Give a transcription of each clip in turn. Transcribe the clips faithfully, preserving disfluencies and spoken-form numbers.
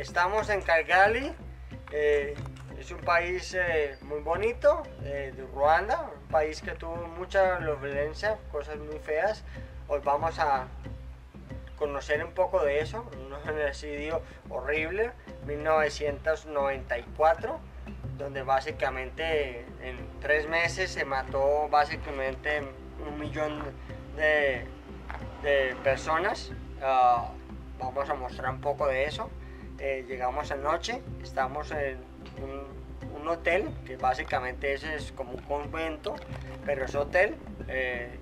Estamos en Kigali, eh, es un país eh, muy bonito, eh, de Ruanda, un país que tuvo mucha violencia, cosas muy feas. Hoy vamos a conocer un poco de eso, un genocidio horrible, mil novecientos noventa y cuatro, donde básicamente en tres meses se mató básicamente un millón de, de personas. Uh, vamos a mostrar un poco de eso. Eh, llegamos anoche, estamos en un, un hotel, que básicamente ese es como un convento, pero es hotel. Eh,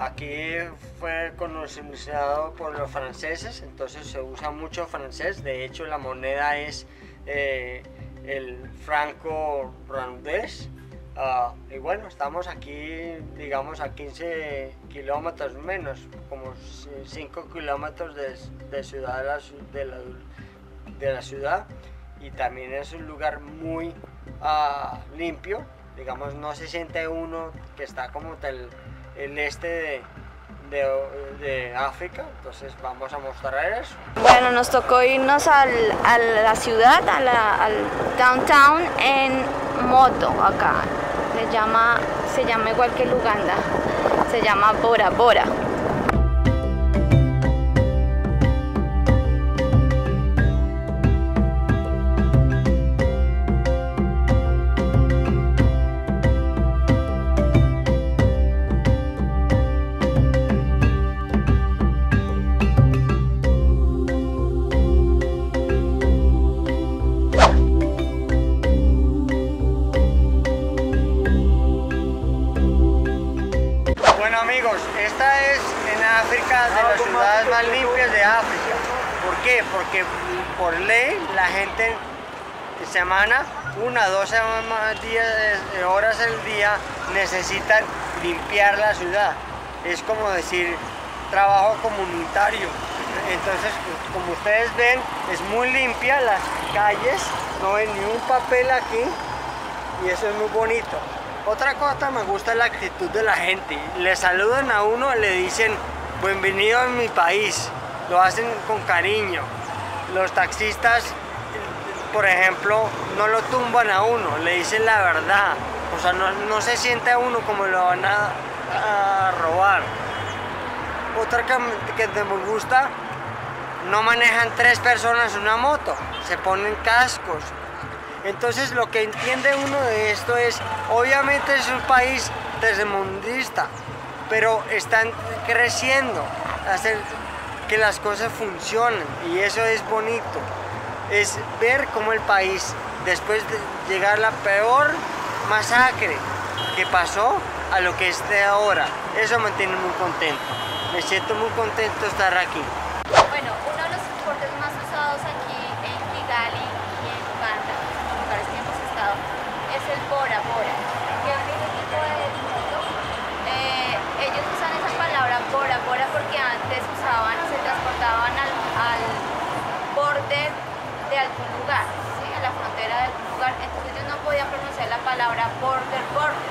Aquí fue colonizado por los franceses, entonces se usa mucho francés. De hecho, la moneda es eh, el franco ruandés. Uh, y bueno, estamos aquí, digamos, a quince kilómetros menos, como cinco kilómetros de, de, ciudad, de, la, de la ciudad. Y también es un lugar muy uh, limpio. Digamos, no se siente uno que está como tal... el este de, de, de África, entonces vamos a mostrar eso. Bueno, nos tocó irnos al, a la ciudad, a la, al downtown en moto acá. Se llama, se llama igual que Luganda, se llama Bora Bora. Esta es en África, de las ciudades más limpias de África. ¿Por qué? Porque por ley la gente semana, una, dos horas al día necesitan limpiar la ciudad. Es como decir trabajo comunitario. Entonces, como ustedes ven, es muy limpia las calles, no hay ni un papel aquí y eso es muy bonito. Otra cosa me gusta es la actitud de la gente. Le saludan a uno, le dicen bienvenido a mi país. Lo hacen con cariño. Los taxistas, por ejemplo, no lo tumban a uno, le dicen la verdad. O sea, no, no se siente a uno como lo van a, a robar. Otra que, que me gusta, no manejan tres personas una moto, se ponen cascos. Entonces lo que entiende uno de esto es, obviamente es un país tercermundista, pero están creciendo, hacer que las cosas funcionen y eso es bonito. Es ver cómo el país, después de llegar la peor masacre que pasó, a lo que esté ahora, eso me tiene muy contento. Me siento muy contento de estar aquí. Bueno, uno de los transportes más usados aquí en Kigali y en Luganda, que hemos estado, es el Bora Bora, que es un tipo de distrito. Eh, ellos usan esa palabra Bora Bora porque antes usaban, se transportaban al, al borde de algún lugar, ¿sí? A la frontera de algún lugar, entonces ellos no podían pronunciar la palabra border, border,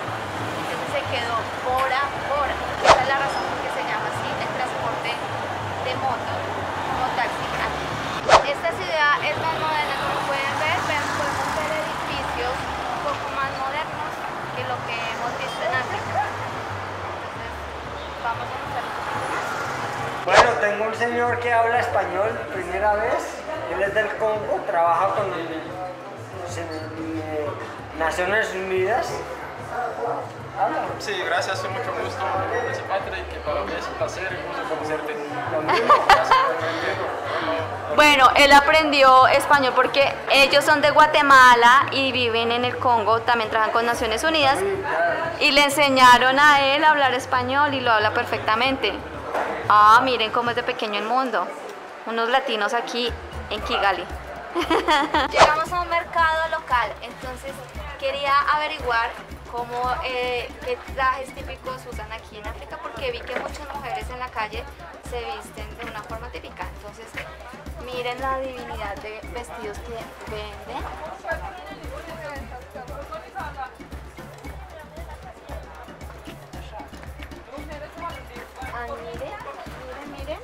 entonces se quedó Bora Bora. Esa es la razón por que se llama así el transporte de moto, como taxi aquí. Esta ciudad es más moderna, como pueden ver, pero podemos ver edificios un poco más modernos que lo que hemos visto en África. Entonces, vamos a mostrar un poco más. Bueno, tengo un señor que habla español, primera vez. Él es del Congo, trabaja con Naciones Unidas. Habla. Sí, gracias, soy mucho gusto. Soy Patrick, que para mí es un placer y gusto conocerte. Bueno, él aprendió español porque ellos son de Guatemala y viven en el Congo, también trabajan con Naciones Unidas y le enseñaron a él a hablar español y lo habla perfectamente. Ah, miren cómo es de pequeño el mundo, unos latinos aquí en Kigali. Llegamos a un mercado local, entonces quería averiguar cómo eh, qué trajes típicos usan aquí en África porque vi que muchas mujeres en la calle se visten de una forma típica, entonces miren la divinidad de vestidos que venden. Ah, miren, miren, miren,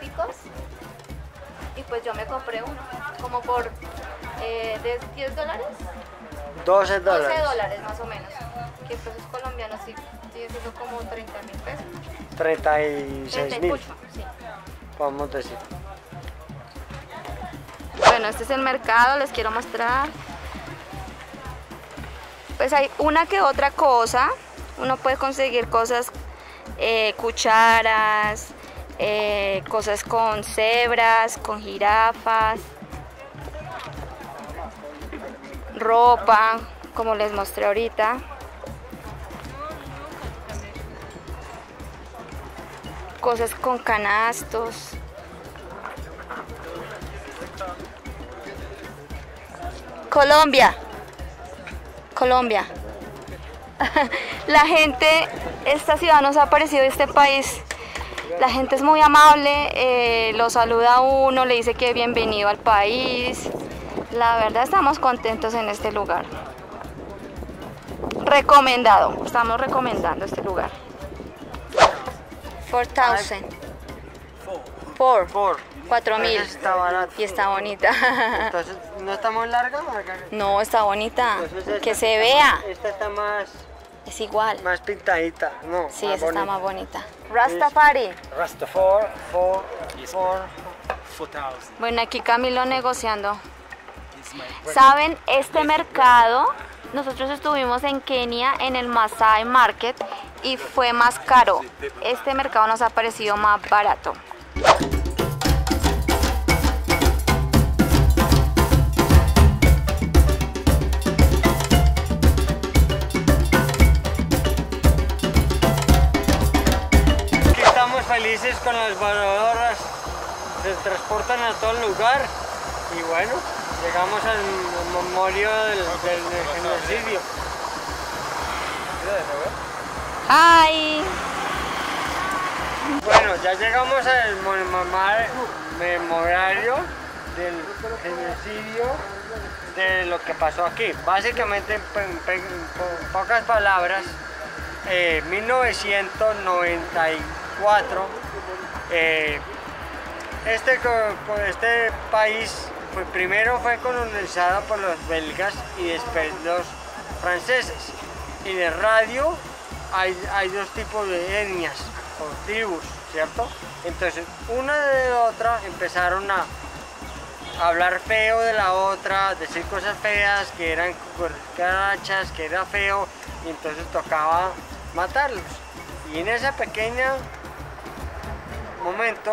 típicos. Y pues pues yo me compré uno, como por eh, de diez dólares. doce dólares. doce dólares más o menos, que pesos colombianos sí, sigue siendo como treinta mil pesos. treinta y seis mil. Sí. Vamos a decir. Bueno, este es el mercado, les quiero mostrar. Pues hay una que otra cosa, uno puede conseguir cosas, eh, cucharas, eh, cosas con cebras, con jirafas, ropa, como les mostré ahorita, cosas con canastos. Colombia. Colombia. La gente, esta ciudad nos ha parecido, este país, la gente es muy amable, eh, lo saluda a uno, le dice que bienvenido al país. La verdad estamos contentos en este lugar. Recomendado, estamos recomendando este lugar. cuatro mil. Por. Por. cuatro mil. Está barato. Y está bonita. Entonces, ¿no está muy larga? No, está bonita. Esta, que se vea. Esta está más... Es igual. Más pintadita. No, sí, esta bonita. Está más bonita. Rastafari. Rastafari. Bueno, aquí Camilo negociando. ¿Saben? Este mercado, nosotros estuvimos en Kenia, en el Masai Market, y fue más caro. Este mercado nos ha parecido más barato. Felices con las voladoras, se transportan a todo el lugar y bueno, llegamos al memorio del, del, del genocidio. ¡Ay! Bueno, ya llegamos al memorario del genocidio, de lo que pasó aquí. Básicamente, en, en, en pocas palabras, eh, mil novecientos noventa y cuatro. Eh, este, este país fue, primero fue colonizado por los belgas y después los franceses. Y de radio hay, hay dos tipos de etnias o tribus, ¿cierto? Entonces una de la otra empezaron a hablar feo de la otra, decir cosas feas, que eran cucarachas, que era feo, y entonces tocaba matarlos. Y en esa pequeña momento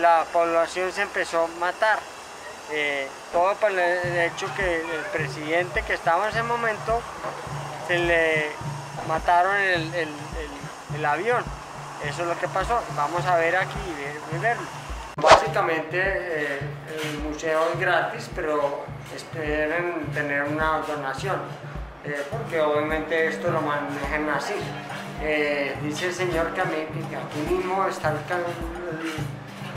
la población se empezó a matar, eh, todo por el hecho que el presidente que estaba en ese momento se le mataron el, el, el, el avión. Eso es lo que pasó. Vamos a ver aquí y verlo. Básicamente eh, el museo es gratis, pero esperan tener una donación, eh, porque obviamente esto lo manejan así. Eh, dice el señor Camille que aquí mismo está el,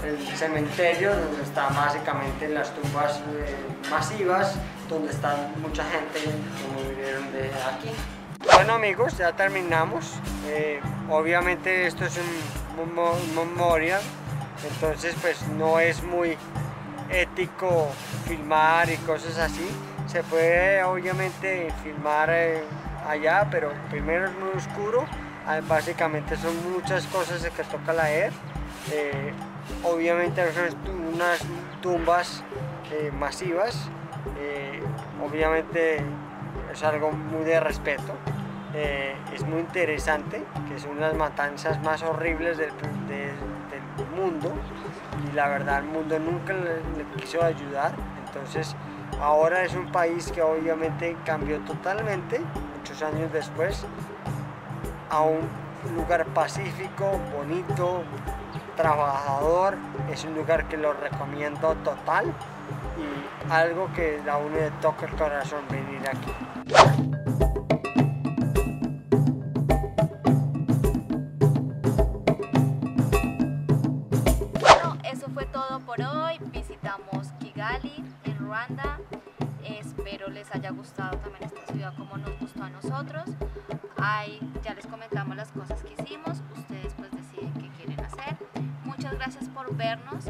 el cementerio, donde están básicamente las tumbas eh, masivas, donde está mucha gente que vinieron de aquí. Bueno amigos, ya terminamos. Eh, obviamente esto es un memorial, entonces pues no es muy ético filmar y cosas así. Se puede obviamente filmar eh, allá, pero primero es muy oscuro. Básicamente son muchas cosas que toca leer. Eh, obviamente unas tumbas eh, masivas. Eh, obviamente es algo muy de respeto. Eh, es muy interesante, que son las matanzas más horribles del, de, del mundo. Y la verdad el mundo nunca le, le quiso ayudar. Entonces ahora es un país que obviamente cambió totalmente, muchos años después, a un lugar pacífico, bonito, trabajador. Es un lugar que lo recomiendo total y algo que a uno le toca el corazón venir aquí. Bueno, eso fue todo por hoy. Visitamos Kigali en Ruanda. Espero les haya gustado también esta ciudad como nos gustó a nosotros. Ahí ya les comentamos las cosas que hicimos, ustedes pues deciden qué quieren hacer. Muchas gracias por vernos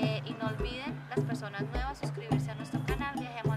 eh, y no olviden las personas personas nuevas suscribirse a nuestro canal. Viajemos